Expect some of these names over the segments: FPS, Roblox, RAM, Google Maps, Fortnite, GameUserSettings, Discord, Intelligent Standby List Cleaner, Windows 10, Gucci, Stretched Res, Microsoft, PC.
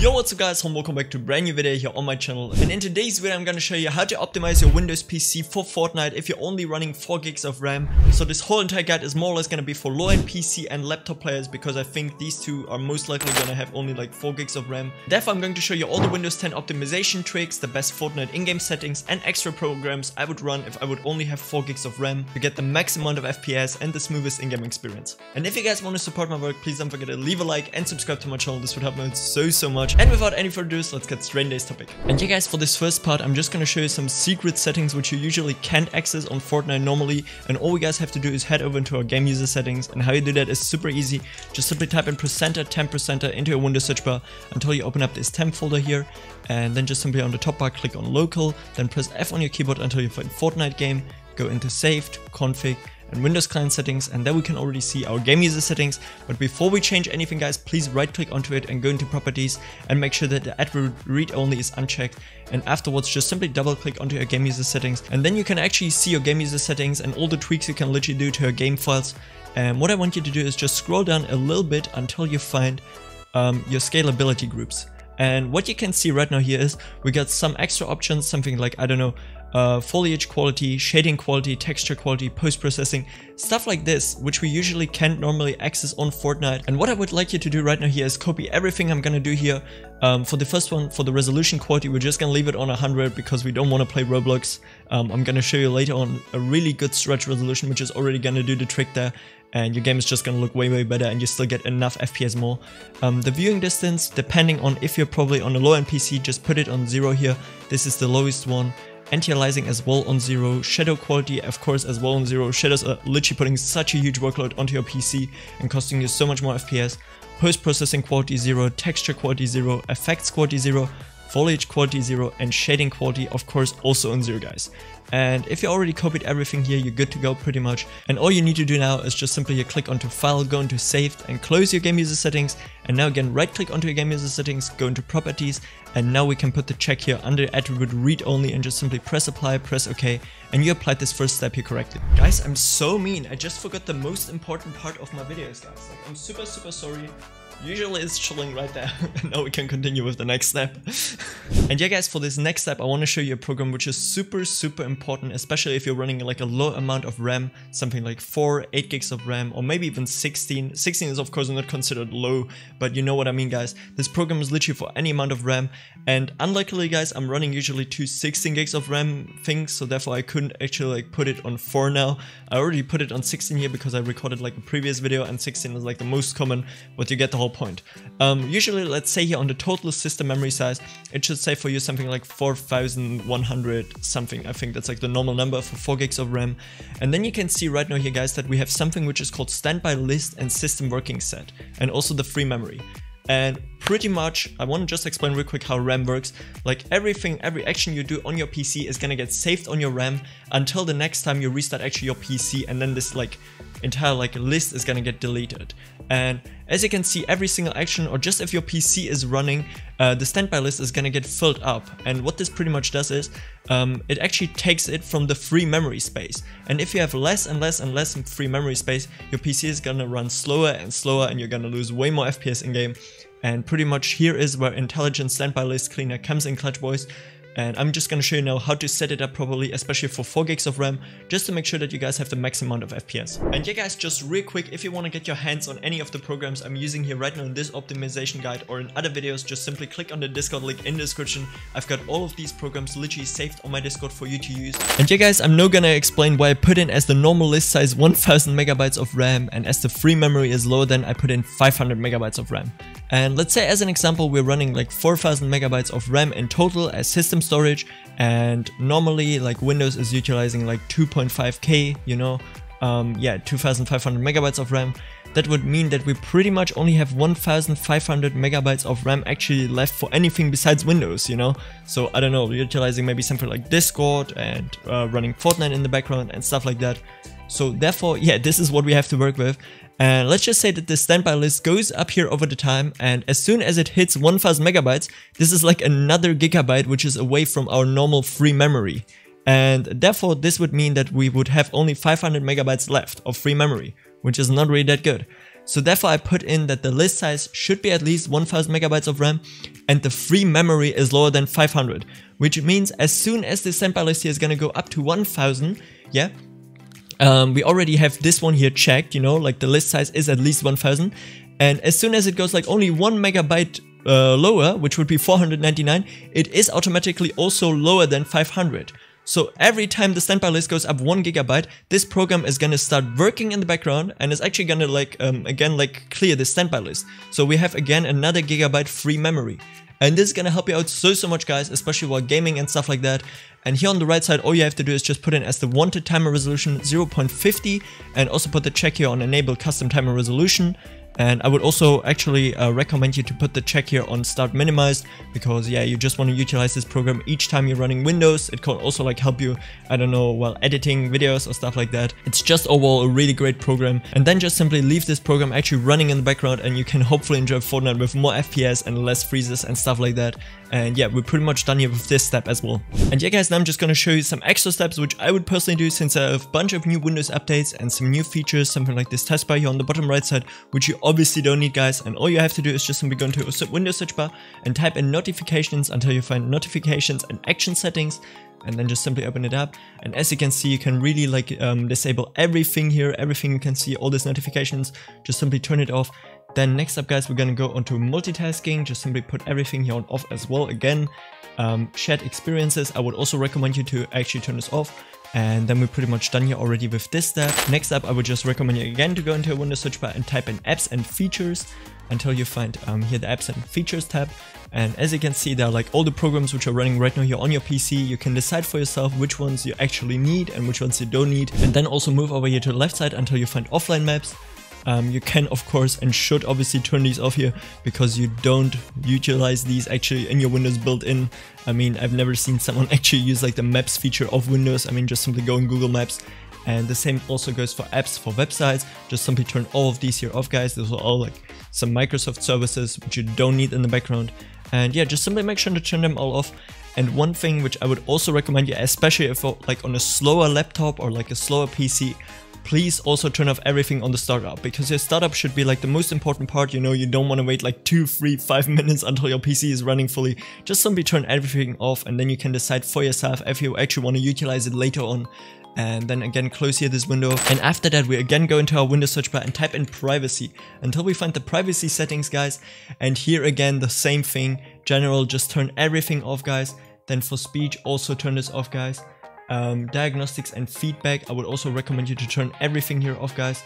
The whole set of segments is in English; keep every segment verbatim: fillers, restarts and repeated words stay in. Yo, what's up guys, and welcome back to a brand new video here on my channel. And in today's video I'm gonna show you how to optimize your Windows P C for Fortnite if you're only running four gigs of RAM. So this whole entire guide is more or less gonna be for low-end P C and laptop players, because I think these two are most likely gonna have only like four gigs of RAM. Therefore I'm going to show you all the Windows ten optimization tricks, the best Fortnite in-game settings and extra programs I would run if I would only have four gigs of RAM to get the max amount of F P S and the smoothest in-game experience. And if you guys want to support my work, please don't forget to leave a like and subscribe to my channel. This would help me out so so much. And without any further ado, let's get straight into this topic. And yeah guys, for this first part, I'm just going to show you some secret settings which you usually can't access on Fortnite normally. And all you guys have to do is head over into our game user settings. And how you do that is super easy. Just simply type in percenter ten percenter into your Windows search bar until you open up this temp folder here. And then just simply on the top bar, click on local. Then press F on your keyboard until you find Fortnite game. Go into saved, config, and Windows client settings, and there we can already see our game user settings. But before we change anything guys, please right click onto it and go into properties and make sure that the advert read only is unchecked, and afterwards just simply double click onto your game user settings, and then you can actually see your game user settings and all the tweaks you can literally do to your game files. And what I want you to do is just scroll down a little bit until you find um, your scalability groups. And what you can see right now here is we got some extra options, something like, I don't know, Uh, foliage quality, shading quality, texture quality, post-processing, stuff like this, which we usually can't normally access on Fortnite. And what I would like you to do right now here is copy everything I'm gonna do here. Um, for the first one, for the resolution quality, we're just gonna leave it on one hundred because we don't want to play Roblox. Um, I'm gonna show you later on a really good stretch resolution, which is already gonna do the trick there. And your game is just gonna look way way better and you still get enough F P S more. Um, the viewing distance, depending on if you're probably on a low-end P C, just put it on zero here. This is the lowest one. Anti-aliasing as well on zero, shadow quality of course as well on zero. Shadows are literally putting such a huge workload onto your P C and costing you so much more F P S. Post-processing quality zero, texture quality zero, effects quality zero, foliage quality zero, and shading quality of course also on zero guys. And if you already copied everything here, you're good to go pretty much. And all you need to do now is just simply click onto file, go into saved, and close your game user settings. And now again, right click onto your game user settings, go into properties, and now we can put the check here under attribute read only and just simply press apply, press OK, and you applied this first step here correctly. Guys, I'm so mean. I just forgot the most important part of my videos guys. Like, I'm super super sorry. Usually it's chilling right there. Now we can continue with the next step. And yeah guys, for this next step I want to show you a program which is super super important, especially if you're running like a low amount of RAM, something like four, eight gigs of RAM, or maybe even sixteen. sixteen is of course not considered low, but you know what I mean guys. This program is literally for any amount of RAM, and unluckily guys, I'm running usually two sixteen gigs of RAM things, so therefore I couldn't actually like put it on four now. I already put it on sixteen here because I recorded like a previous video and sixteen is like the most common, but you get the whole point. Um, usually, let's say here on the total system memory size, it should say for you something like four thousand one hundred something. I think that's like the normal number for four gigs of RAM. And then you can see right now here guys that we have something which is called standby list and system working set, and also the free memory. And pretty much, I want to just explain real quick how RAM works. Like everything, every action you do on your P C is gonna get saved on your RAM until the next time you restart actually your P C, and then this like entire like list is gonna get deleted. And as you can see, every single action, or just if your P C is running, uh, the standby list is gonna get filled up. And what this pretty much does is, um, it actually takes it from the free memory space. And if you have less and less and less free memory space, your P C is gonna run slower and slower, and you're gonna lose way more F P S in game. And pretty much here is where Intelligent Standby List Cleaner comes in clutch boys. And I'm just gonna show you now how to set it up properly, especially for four gigs of RAM, just to make sure that you guys have the max amount of F P S. And yeah guys, just real quick, if you wanna get your hands on any of the programs I'm using here right now in this optimization guide or in other videos, just simply click on the Discord link in the description. I've got all of these programs literally saved on my Discord for you to use. And yeah guys, I'm now gonna explain why I put in as the normal list size one thousand megabytes of RAM, and as the free memory is lower, then I put in five hundred megabytes of RAM. And let's say as an example, we're running like four thousand megabytes of RAM in total as system storage, and normally like Windows is utilizing like two point five K, you know, um, yeah, two thousand five hundred megabytes of RAM. That would mean that we pretty much only have one thousand five hundred megabytes of RAM actually left for anything besides Windows, you know? So I don't know, utilizing maybe something like Discord and uh, running Fortnite in the background and stuff like that. So therefore, yeah, this is what we have to work with. And let's just say that the standby list goes up here over the time, and as soon as it hits one thousand megabytes, this is like another gigabyte, which is away from our normal free memory. And therefore, this would mean that we would have only five hundred megabytes left of free memory, which is not really that good. So therefore I put in that the list size should be at least one thousand megabytes of RAM and the free memory is lower than five hundred, which means as soon as the standby list here is gonna go up to one thousand, yeah, um, we already have this one here checked, you know, like the list size is at least one thousand, and as soon as it goes like only one megabyte uh, lower, which would be four hundred ninety-nine, it is automatically also lower than five hundred. So every time the standby list goes up one gigabyte, this program is gonna start working in the background and is actually gonna like, um, again, like clear the standby list. So we have again another gigabyte free memory. And this is gonna help you out so, so much, guys, especially while gaming and stuff like that. And here on the right side, all you have to do is just put in as the wanted timer resolution zero point five zero and also put the check here on enable custom timer resolution. And I would also actually uh, recommend you to put the check here on start minimized, because yeah, you just want to utilize this program each time you're running Windows. It can also like help you, I don't know, while editing videos or stuff like that. It's just overall a really great program. And then just simply leave this program actually running in the background and you can hopefully enjoy Fortnite with more F P S and less freezes and stuff like that. And yeah, we're pretty much done here with this step as well. And yeah, guys, now I'm just going to show you some extra steps, which I would personally do since I have a bunch of new Windows updates and some new features, something like this taskbar here on the bottom right side, which you obviously don't need, guys, and all you have to do is just simply go into your Windows search bar and type in notifications until you find notifications and action settings, and then just simply open it up. And as you can see, you can really like um, disable everything here, everything you can see, all these notifications, just simply turn it off. Then next up, guys, we're gonna go onto multitasking, just simply put everything here on off as well. Again, um, shared experiences, I would also recommend you to actually turn this off. And then we're pretty much done here already with this step. Next up, I would just recommend you again to go into your Windows search bar and type in apps and features until you find um, here the apps and features tab. And as you can see, there are like all the programs which are running right now here on your P C. You can decide for yourself which ones you actually need and which ones you don't need. And then also move over here to the left side until you find offline maps. Um, you can, of course, and should obviously turn these off here because you don't utilize these actually in your Windows built-in. I mean, I've never seen someone actually use like the Maps feature of Windows. I mean, just simply go in Google Maps. And the same also goes for apps for websites. Just simply turn all of these here off, guys. Those are all like some Microsoft services which you don't need in the background. And yeah, just simply make sure to turn them all off. And one thing which I would also recommend you, especially if you're like on a slower laptop or like a slower P C, please also turn off everything on the startup, because your startup should be like the most important part. You know, you don't want to wait like two, three, five minutes until your P C is running fully. Just simply turn everything off, and then you can decide for yourself if you actually want to utilize it later on. And then again, close here this window. And after that, we again go into our Windows search bar and type in privacy until we find the privacy settings, guys. And here again, the same thing. General, just turn everything off, guys. Then for speech, also turn this off, guys. Um, diagnostics and feedback, I would also recommend you to turn everything here off, guys.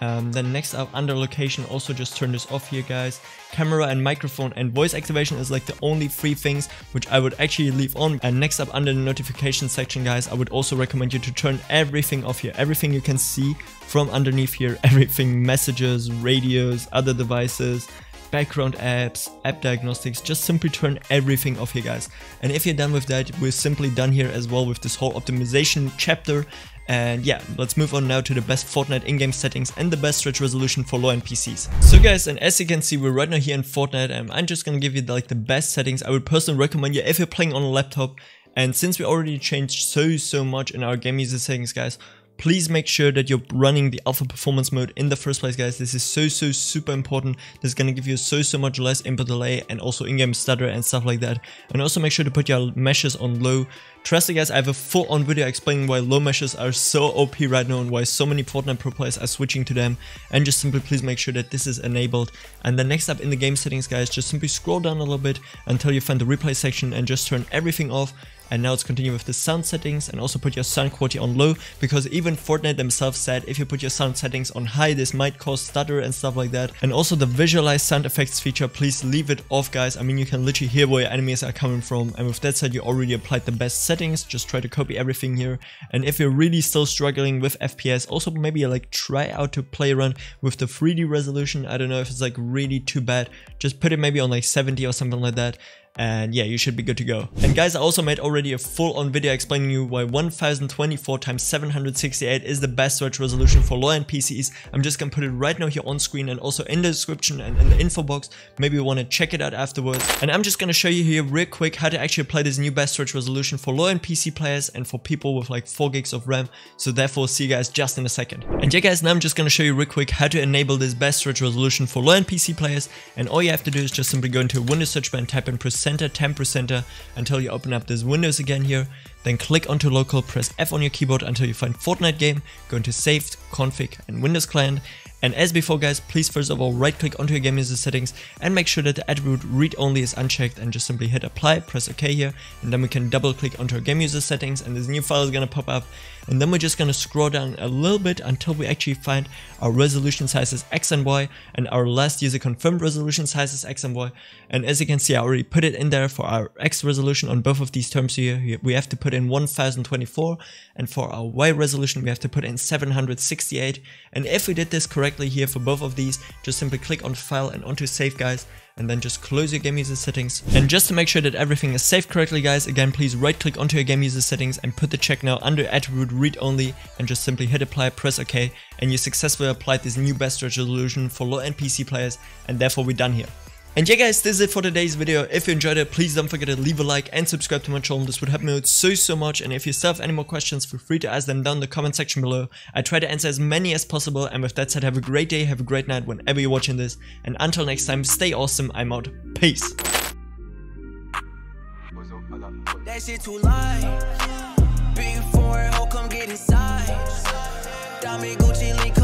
Um, then next up, under location, also just turn this off here, guys. Camera and microphone and voice activation is like the only three things which I would actually leave on. And next up, under the notification section, guys, I would also recommend you to turn everything off here. Everything you can see from underneath here, everything, messages, radios, other devices, background apps, app diagnostics, just simply turn everything off here, guys. And if you're done with that, we're simply done here as well with this whole optimization chapter. And yeah, let's move on now to the best Fortnite in-game settings and the best stretch resolution for low-end P Cs. So guys, and as you can see, we're right now here in Fortnite, and I'm just gonna give you like the best settings I would personally recommend you if you're playing on a laptop. And since we already changed so, so much in our game user settings, guys, please make sure that you're running the alpha performance mode in the first place, guys. This is so, so super important. This is going to give you so, so much less input delay and also in-game stutter and stuff like that. And also make sure to put your meshes on low. Trust me, guys, I have a full-on video explaining why low meshes are so O P right now and why so many Fortnite pro players are switching to them. And just simply please make sure that this is enabled. And then next up in the game settings, guys, just simply scroll down a little bit until you find the replay section and just turn everything off. And now let's continue with the sound settings and also put your sound quality on low, because even Fortnite themselves said if you put your sound settings on high, this might cause stutter and stuff like that. And also the visualize sound effects feature, please leave it off, guys. I mean, you can literally hear where your enemies are coming from. And with that said, you already applied the best settings. Just try to copy everything here. And if you're really still struggling with F P S, also maybe like try out to play around with the three D resolution. I don't know if it's like really too bad. Just put it maybe on like seventy or something like that. and yeah, you should be good to go. And guys, I also made already a full-on video explaining you why one thousand twenty-four by seven hundred sixty-eight is the best search resolution for low-end P Cs. I'm just gonna put it right now here on screen and also in the description and in the info box. Maybe you wanna check it out afterwards. And I'm just gonna show you here real quick how to actually apply this new best search resolution for low-end P C players and for people with like four gigs of RAM. So therefore, see you guys just in a second. And yeah guys, now I'm just gonna show you real quick how to enable this best search resolution for low-end P C players. And all you have to do is just simply go into a Windows search bar and type in percenter ten percenter until you open up this Windows again here, then click onto local, press F on your keyboard until you find Fortnite game, go into saved, config and Windows client. And as before guys, please first of all right click onto your game user settings and make sure that the attribute read only is unchecked and just simply hit apply, press OK here, and then we can double click onto our game user settings and this new file is gonna pop up, and then we're just gonna scroll down a little bit until we actually find our resolution sizes X and Y and our last user confirmed resolution sizes X and Y. And as you can see, I already put it in there for our X resolution on both of these terms here. We have to put in one thousand twenty-four, and for our Y resolution we have to put in seven hundred sixty-eight. And if we did this correctly here for both of these, just simply click on file and onto save guys, and then just close your game user settings. And just to make sure that everything is saved correctly guys, again please right click onto your game user settings and put the check now under attribute read only and just simply hit apply, press OK, and you successfully applied this new best resolution for low-end P C players, and therefore we're done here. And yeah guys, this is it for today's video. If you enjoyed it, please don't forget to leave a like and subscribe to my channel. This would help me out so so much, and if you still have any more questions, feel free to ask them down in the comment section below. I try to answer as many as possible, and with that said, have a great day, have a great night whenever you're watching this, and until next time, stay awesome, I'm out, peace. That shit too light. Big foreign, oh come get inside. Diamond Gucci link.